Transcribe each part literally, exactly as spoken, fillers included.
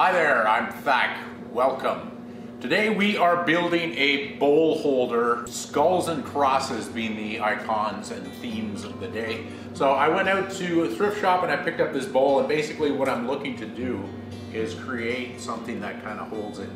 Hi there, I'm Thak. Welcome. Today we are building a bowl holder, Skulls and Crosses being the icons and themes of the day. So I went out to a thrift shop and I picked up this bowl, and basically what I'm looking to do is create something that kind of holds it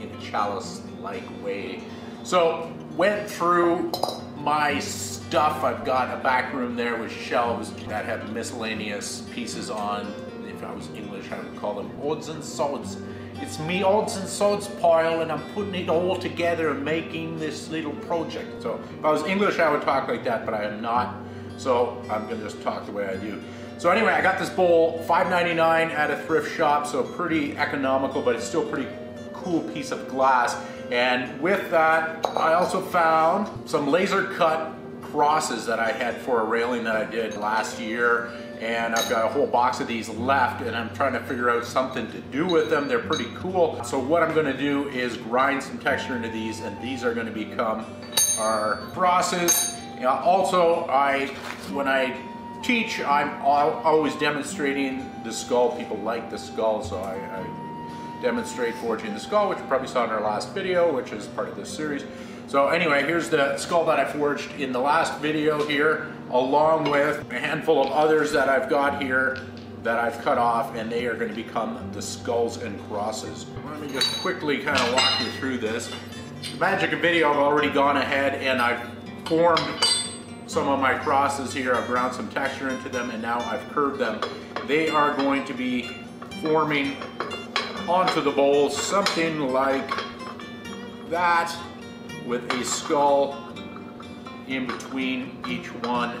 in a chalice-like way. So went through my stuff. I've got a back room there with shelves that have miscellaneous pieces on. If I was English, I would call them odds and sods. It's me odds and sods pile, and I'm putting it all together and making this little project. So if I was English, I would talk like that, but I am not. So I'm gonna just talk the way I do. So anyway, I got this bowl, five ninety-nine at a thrift shop, so pretty economical, but it's still a pretty cool piece of glass. And with that, I also found some laser cut crosses that I had for a railing that I did last year. And I've got a whole box of these left, and I'm trying to figure out something to do with them. They're pretty cool. So what I'm gonna do is grind some texture into these, and these are gonna become our crosses. Also, I, when I teach, I'm always demonstrating the skull. People like the skull, so I, I demonstrate forging the skull, which you probably saw in our last video, which is part of this series. So anyway, here's the skull that I forged in the last video here, along with a handful of others that I've got here that I've cut off, and they are going to become the Skulls and Crosses. Let me just quickly kind of walk you through this. The magic of video, I've already gone ahead and I've formed some of my crosses here. I've ground some texture into them, and now I've curved them. They are going to be forming onto the bowl something like that, with a skull in between each one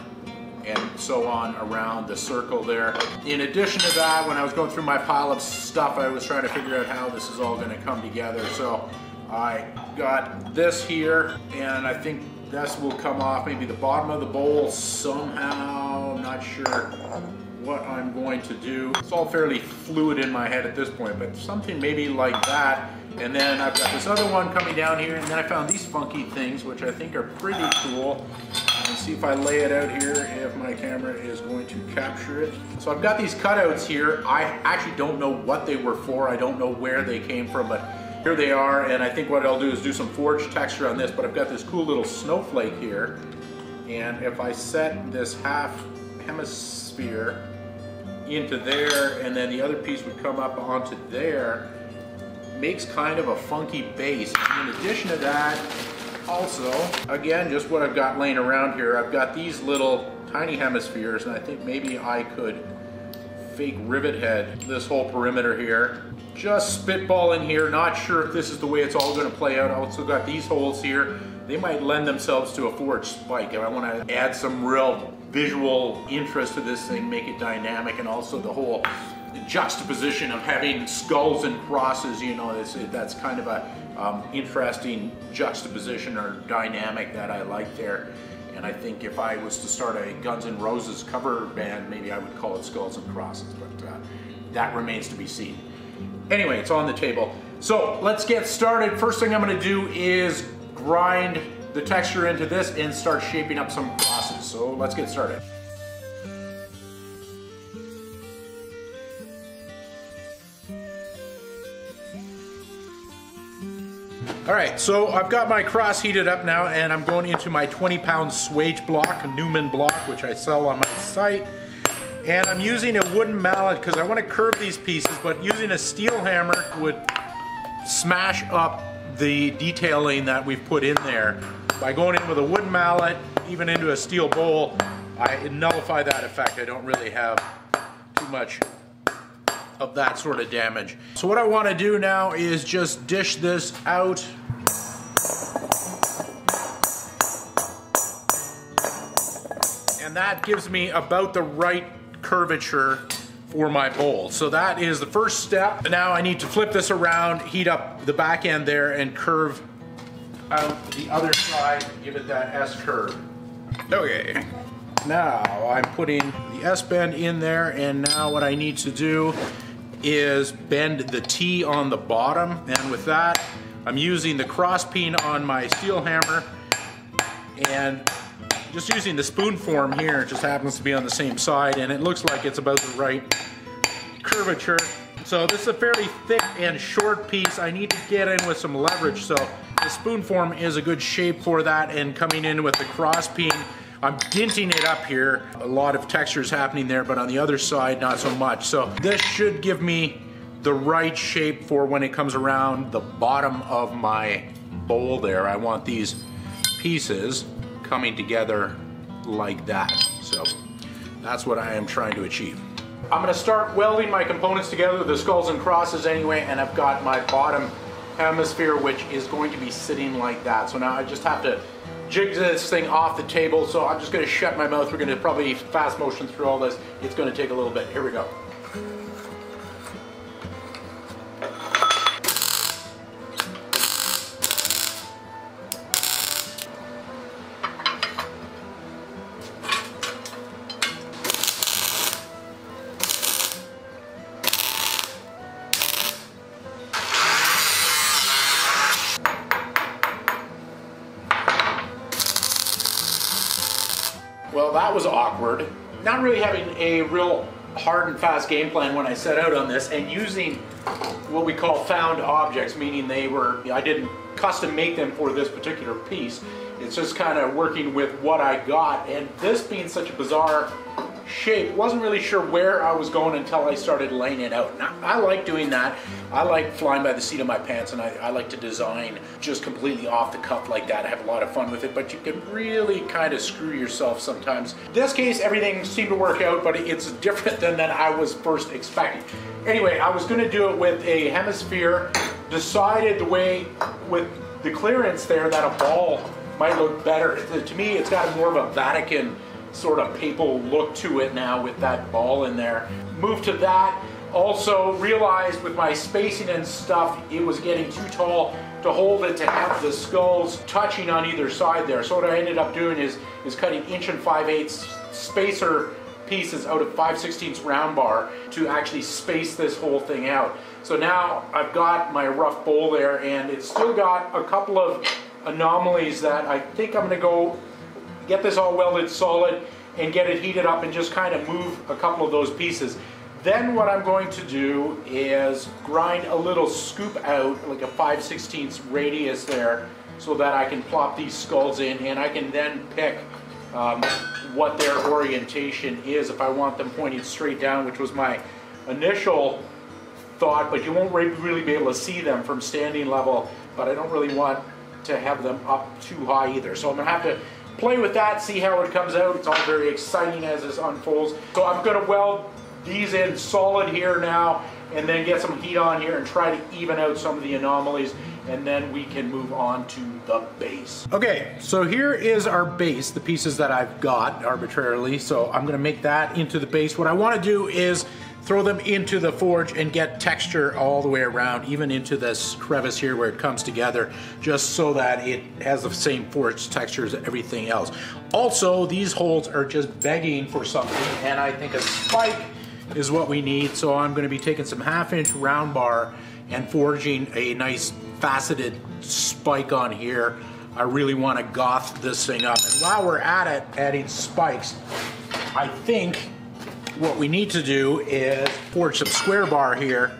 and so on around the circle there. In addition to that, when I was going through my pile of stuff, I was trying to figure out how this is all going to come together. So I got this here, and I think this will come off maybe the bottom of the bowl somehow. I'm not sure what I'm going to do. It's all fairly fluid in my head at this point, but something maybe like that. And then I've got this other one coming down here, and then I found these funky things, which I think are pretty cool. Let's see if I lay it out here, if my camera is going to capture it. So I've got these cutouts here. I actually don't know what they were for. I don't know where they came from, but here they are. And I think what I'll do is do some forged texture on this, but I've got this cool little snowflake here. And if I set this half hemisphere into there, and then the other piece would come up onto there, makes kind of a funky base. In addition to that, also, again, just what I've got laying around here, I've got these little tiny hemispheres, and I think maybe I could fake rivet head this whole perimeter here. Just spitballing here, not sure if this is the way it's all gonna play out. I also got these holes here. They might lend themselves to a forged spike, and I wanna add some real visual interest to this thing, make it dynamic, and also the whole juxtaposition of having skulls and crosses, you know, it's, it, that's kind of a um, interesting juxtaposition or dynamic that I like there. And I think if I was to start a Guns N' Roses cover band, maybe I would call it Skulls and Crosses, but uh, that remains to be seen. Anyway, it's on the table. So let's get started. First thing I'm gonna do is grind the texture into this and start shaping up some crosses. So let's get started. All right, so I've got my cross heated up now, and I'm going into my twenty pound swage block, Newman block, which I sell on my site. And I'm using a wooden mallet because I want to curve these pieces, but using a steel hammer would smash up the detailing that we've put in there. By going in with a wooden mallet, even into a steel bowl, I nullify that effect. I don't really have too much of that sort of damage. So what I want to do now is just dish this out. And that gives me about the right curvature for my bowl. So that is the first step. Now I need to flip this around, heat up the back end there, and curve out the other side, give it that S curve. Okay. Now I'm putting the S bend in there, and now what I need to do is bend the T on the bottom, and with that I'm using the cross peen on my steel hammer and just using the spoon form here. It just happens to be on the same side, and it looks like it's about the right curvature. So this is a fairly thick and short piece. I need to get in with some leverage, so the spoon form is a good shape for that, and coming in with the cross peen, I'm dinting it up here. A lot of texture is happening there, but on the other side, not so much. So this should give me the right shape for when it comes around the bottom of my bowl there. I want these pieces coming together like that. So that's what I am trying to achieve. I'm gonna start welding my components together, the skulls and crosses anyway, and I've got my bottom hemisphere, which is going to be sitting like that. So now I just have to jig this thing off the table. So I'm just gonna shut my mouth. We're gonna probably fast motion through all this. It's gonna take a little bit. Here we go. Well, that was awkward. Not really having a real hard and fast game plan when I set out on this, and using what we call found objects, meaning they were, I didn't custom make them for this particular piece. It's just kind of working with what I got, and this being such a bizarre shape, wasn't really sure where I was going until I started laying it out. And I, I like doing that. I like flying by the seat of my pants, and I, I like to design just completely off the cuff like that. I have a lot of fun with it, but you can really kind of screw yourself sometimes. In this case, everything seemed to work out, but it's different than that I was first expecting. Anyway, I was gonna do it with a hemisphere, decided the way with the clearance there that a ball might look better. To me, it's got more of a Vatican sort of papal look to it now with that ball in there. Moved to that. Also realized with my spacing and stuff, it was getting too tall to hold it to have the skulls touching on either side there. So what I ended up doing is, is cutting inch and five eighths spacer pieces out of five sixteenths round bar to actually space this whole thing out. So now I've got my rough bowl there, and it's still got a couple of anomalies that I think I'm gonna go get this all welded solid and get it heated up and just kind of move a couple of those pieces. Then what I'm going to do is grind a little scoop out, like a five sixteenths radius there, so that I can plop these skulls in, and I can then pick um, what their orientation is, if I want them pointing straight down, which was my initial thought, but you won't really be able to see them from standing level, but I don't really want to have them up too high either. So I'm gonna have to play with that, see how it comes out. It's all very exciting as this unfolds. So I'm gonna weld these in solid here now, and then get some heat on here and try to even out some of the anomalies, and then we can move on to the base. Okay, so here is our base, the pieces that I've got arbitrarily. So I'm gonna make that into the base. What I wanna do is throw them into the forge and get texture all the way around, even into this crevice here where it comes together, just so that it has the same forge texture as everything else. Also, these holes are just begging for something, and I think a spike is what we need. So I'm gonna be taking some half inch round bar and forging a nice faceted spike on here. I really wanna goth this thing up. And while we're at it, adding spikes, I think what we need to do is forge some square bar here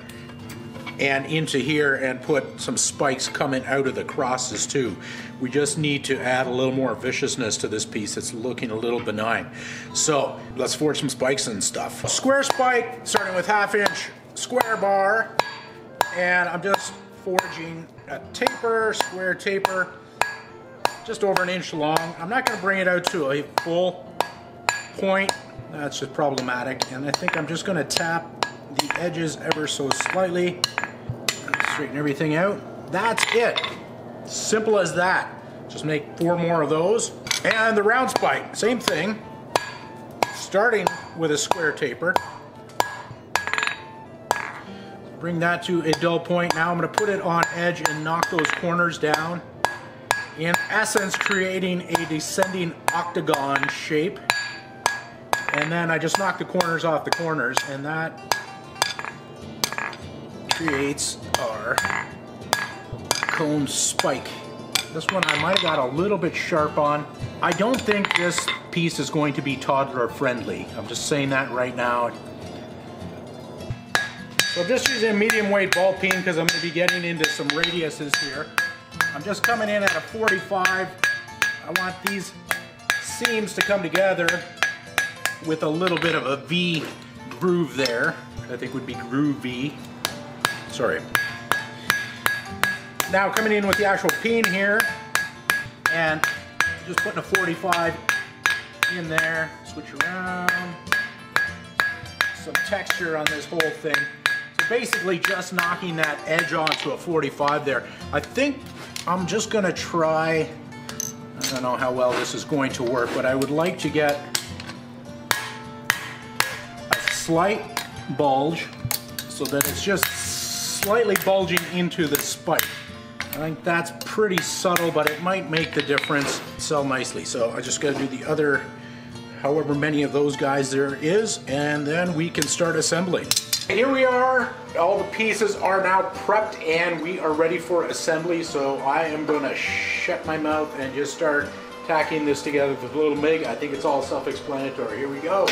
and into here and put some spikes coming out of the crosses too. We just need to add a little more viciousness to this piece. It's looking a little benign. So let's forge some spikes and stuff. Square spike, starting with half inch square bar. And I'm just forging a taper, square taper, just over an inch long. I'm not gonna bring it out to a full point. That's just problematic, and I think I'm just gonna tap the edges ever so slightly, straighten everything out. That's it, simple as that. Just make four more of those. And the round spike, same thing, starting with a square taper. Bring that to a dull point. Now I'm gonna put it on edge and knock those corners down, in essence creating a descending octagon shape. And then I just knock the corners off the corners, and that creates our cone spike. This one I might have got a little bit sharp on. I don't think this piece is going to be toddler friendly. I'm just saying that right now. So just using a medium weight ball peen because I'm going to be getting into some radiuses here. I'm just coming in at a forty-five. I want these seams to come together with a little bit of a V groove there. I think would be groovy. Sorry. Now coming in with the actual peen here and just putting a forty-five in there. Switch around. Some texture on this whole thing. So basically just knocking that edge onto a forty-five there. I think I'm just gonna try, I don't know how well this is going to work, but I would like to get a slight bulge so that it's just slightly bulging into the spike. I think that's pretty subtle, but it might make the difference sell nicely. So I just gotta do the other however many of those guys there is, and then we can start assembling. Here we are, all the pieces are now prepped and we are ready for assembly, so I am gonna shut my mouth and just start tacking this together with a little MIG. I think it's all self-explanatory. Here we go.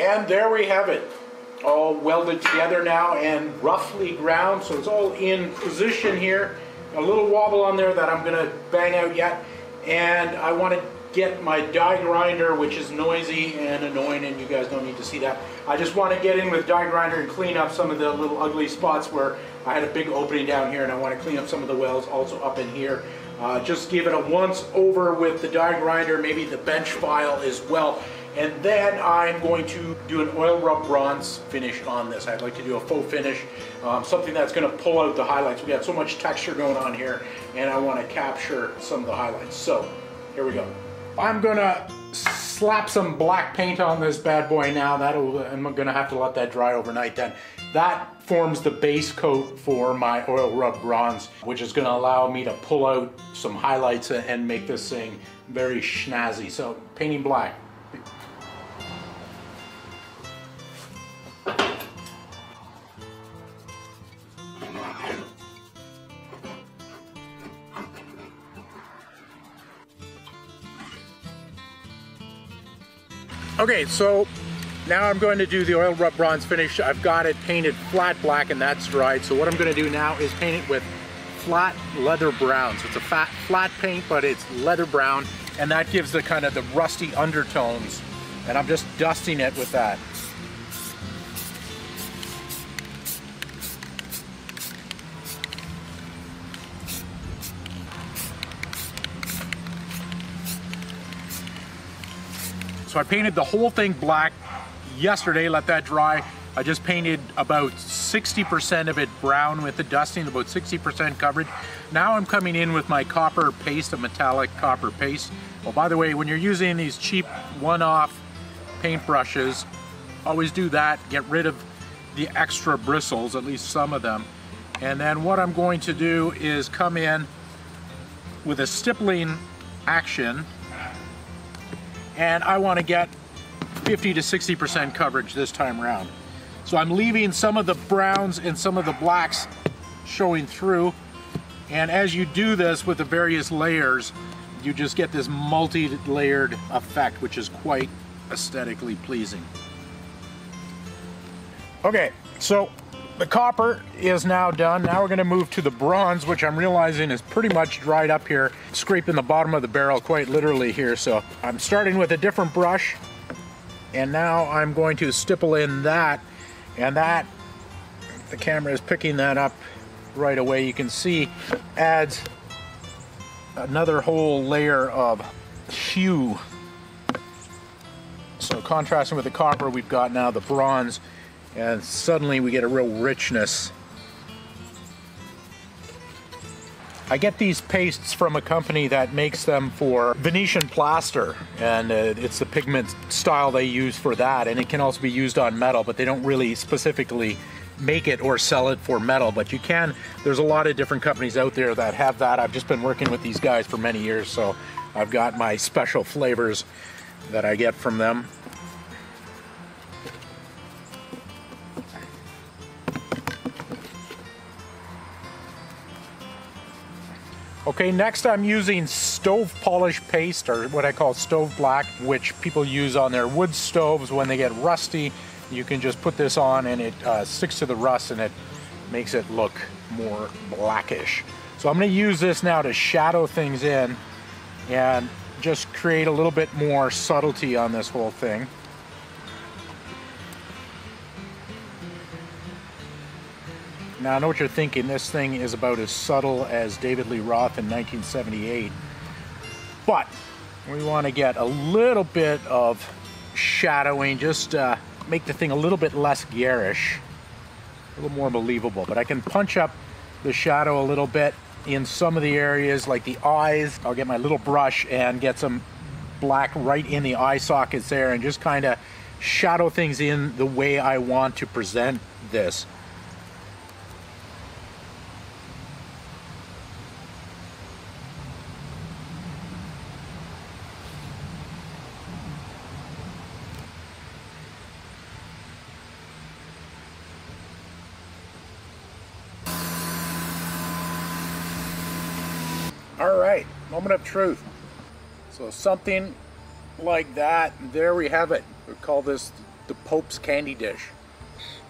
And there we have it. All welded together now and roughly ground, so it's all in position here. A little wobble on there that I'm gonna bang out yet, and I want to get my die grinder, which is noisy and annoying and you guys don't need to see that. I just want to get in with die grinder and clean up some of the little ugly spots where I had a big opening down here, and I want to clean up some of the welds also up in here. Uh, just give it a once over with the die grinder, maybe the bench file as well. And then I'm going to do an oil rub bronze finish on this. I'd like to do a faux finish, um, something that's going to pull out the highlights. We got so much texture going on here, and I want to capture some of the highlights. So here we go. I'm going to slap some black paint on this bad boy now. That'll, I'm going to have to let that dry overnight then. That forms the base coat for my oil rub bronze, which is going to allow me to pull out some highlights and make this thing very snazzy. So painting black. Okay, so now I'm going to do the oil rub bronze finish. I've got it painted flat black and that's dried. So what I'm gonna do now is paint it with flat leather brown. So it's a fat, flat paint, but it's leather brown, and that gives the kind of the rusty undertones. And I'm just dusting it with that. So I painted the whole thing black yesterday, let that dry. I just painted about sixty percent of it brown with the dusting, about sixty percent coverage. Now I'm coming in with my copper paste, a metallic copper paste. Well, by the way, when you're using these cheap one-off paint brushes, always do that, get rid of the extra bristles, at least some of them. And then what I'm going to do is come in with a stippling action, and I want to get fifty to sixty percent coverage this time around. So I'm leaving some of the browns and some of the blacks showing through. And as you do this with the various layers, you just get this multi-layered effect, which is quite aesthetically pleasing. Okay, so the copper is now done. Now we're going to move to the bronze, which I'm realizing is pretty much dried up here, scraping the bottom of the barrel quite literally here. So I'm starting with a different brush, and now I'm going to stipple in that, and that, the camera is picking that up right away, you can see, adds another whole layer of hue. So contrasting with the copper, we've got now the bronze, and suddenly we get a real richness. I get these pastes from a company that makes them for Venetian plaster, and uh, it's the pigment style they use for that, and it can also be used on metal, but they don't really specifically make it or sell it for metal, but you can. There's a lot of different companies out there that have that. I've just been working with these guys for many years, so I've got my special flavors that I get from them. Okay, next I'm using stove polish paste, or what I call stove black, which people use on their wood stoves when they get rusty. You can just put this on and it uh, sticks to the rust and it makes it look more blackish. So I'm going to use this now to shadow things in and just create a little bit more subtlety on this whole thing. Now I know what you're thinking, this thing is about as subtle as David Lee Roth in nineteen seventy-eight, but we want to get a little bit of shadowing, just uh, make the thing a little bit less garish, a little more believable. But I can punch up the shadow a little bit in some of the areas like the eyes. I'll get my little brush and get some black right in the eye sockets there and just kind of shadow things in the way I want to present this. All right, moment of truth. So something like that, there we have it. We call this the Pope's candy dish.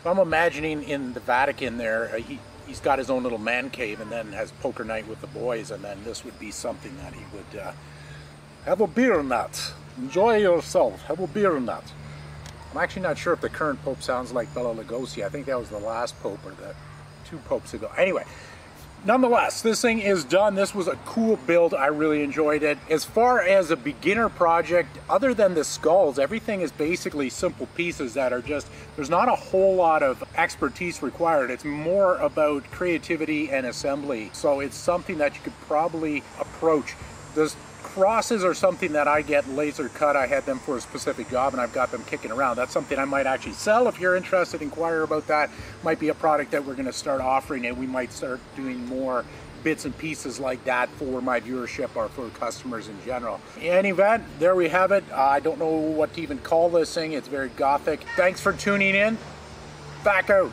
So I'm imagining in the Vatican there, he, he's got his own little man cave and then has poker night with the boys, and then this would be something that he would uh, have a beer nut. Enjoy yourself, have a beer nut. I'm actually not sure if the current Pope sounds like Bela Lugosi. I think that was the last Pope or the two Popes ago. Anyway. Nonetheless, this thing is done. This was a cool build. I really enjoyed it. As far as a beginner project, other than the skulls, everything is basically simple pieces that are just, there's not a whole lot of expertise required. It's more about creativity and assembly. So it's something that you could probably approach. The crosses are something that I get laser cut. I had them for a specific job and I've got them kicking around. That's something I might actually sell. If you're interested, inquire about that. Might be a product that we're going to start offering, and we might start doing more bits and pieces like that for my viewership or for customers in general. In any event, there we have it. I don't know what to even call this thing. It's very gothic. Thanks for tuning in. Back out.